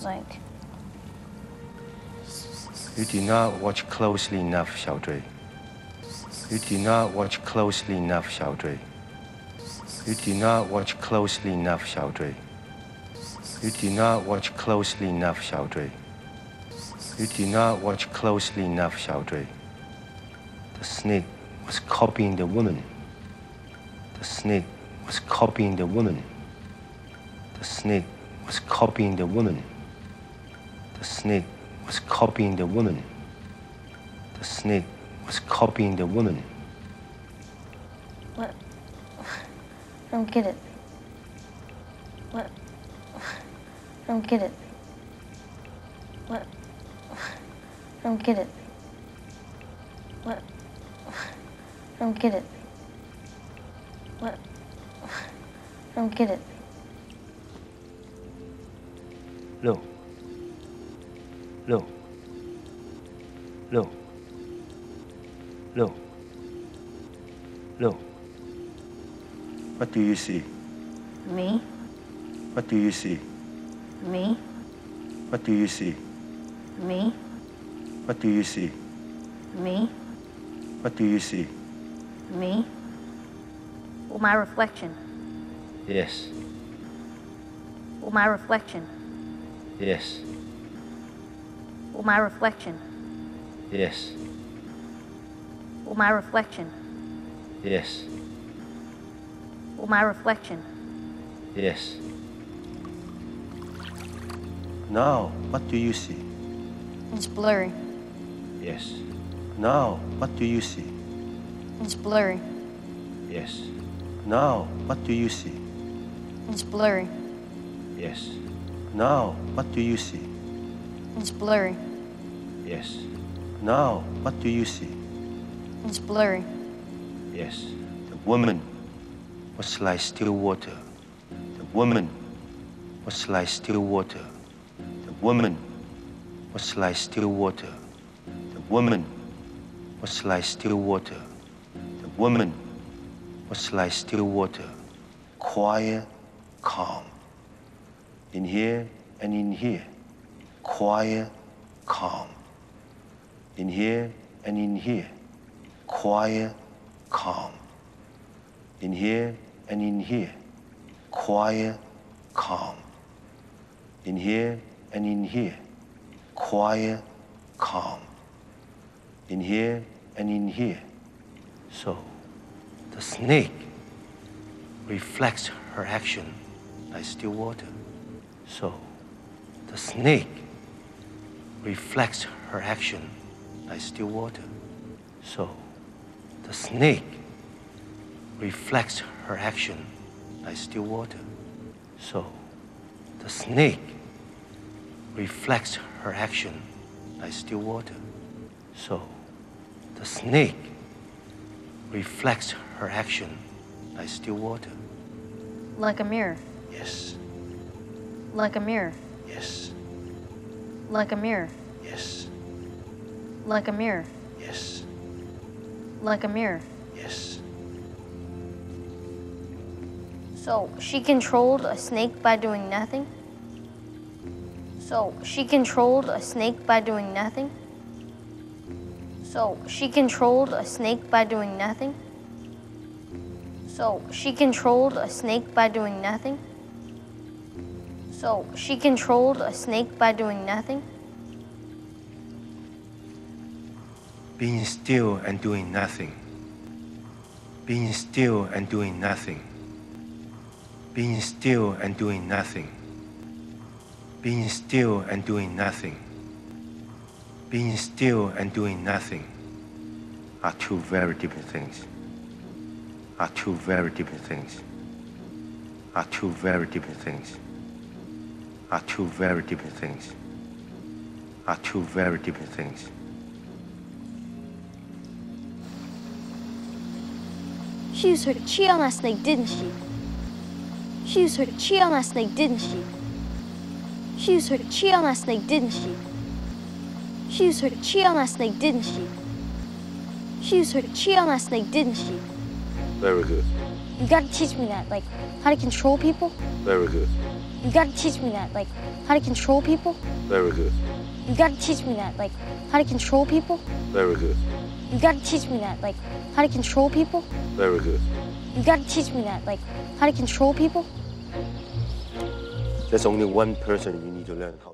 was like... You do not watch closely enough, Xiao Dre. You do not watch closely enough, Xiao Dre. You do not watch closely enough, Xiao Dre. You do not watch closely enough, Xiao Dre. You do not watch closely enough, Xiao Dre. The snake was copying the woman. The snake was copying the woman. The snake was copying the woman. The snake was copying the woman. The snake was copying the woman. What? I don't get it. What? I don't get it. What? I don't get it. What? I don't get it. What? I don't get it. Low. Low. Low. Low. Low. What do you see? Me. What do you see? Me. What do you see? Me. What do you see? Me. What do you see? Me. Well, my reflection. Yes. Well, my reflection. Yes. Well, my reflection. Yes. Well, my reflection. Yes. Well, my reflection. Yes. Now, what do you see? It's blurry. Yes. Now, what do you see? It's blurry. Yes. Now, what do you see? It's blurry. Yes. Now, what do you see? It's blurry. Yes. Now, what do you see? It's blurry. Yes. The woman was like still water. The woman was like still water. The woman was like still water. The woman was like still water. The woman was like still water. Quiet, calm. In here and in here. Quiet, calm. In here and in here. Quiet, calm. In here and in here. Quiet, calm. In here and in here. Quiet, calm. In here and in here. So, the snake reflects her action like still water. So, the snake reflects her action like still water. So, the snake reflects her action like still water. So, the snake reflects her action like still water. So, the snake reflects her action like still water. Like a mirror. Yes. Like a mirror. Yes. Like a mirror. Yes. Like a mirror. Yes. Like a mirror. Yes. So she controlled a snake by doing nothing? So she controlled a snake by doing nothing? So she controlled a snake by doing nothing? So she controlled a snake by doing nothing? So she controlled a snake by doing nothing? Being still and doing nothing. Being still and doing nothing. Being still and doing nothing. Being still and doing nothing. Being still and doing nothing are two very different things. Are two very different things. Are two very different things. Are two very different things. Are two very different things. She used her to cheat on that snake, didn't she? She used her to cheat on that snake, didn't she? She used her to cheat on that snake, didn't she? She used her to cheat on that snake, didn't she? She used her to cheat on that snake, didn't she? Very good. You gotta teach me that, like, how to control people. Very good. You gotta teach me that, like, how to control people. Very good. You gotta teach me that, like, how to control people. Very good. You gotta teach me that, like, how to control people. Very good. You gotta teach me that, like, how to control people. There's only one person you need to learn how to.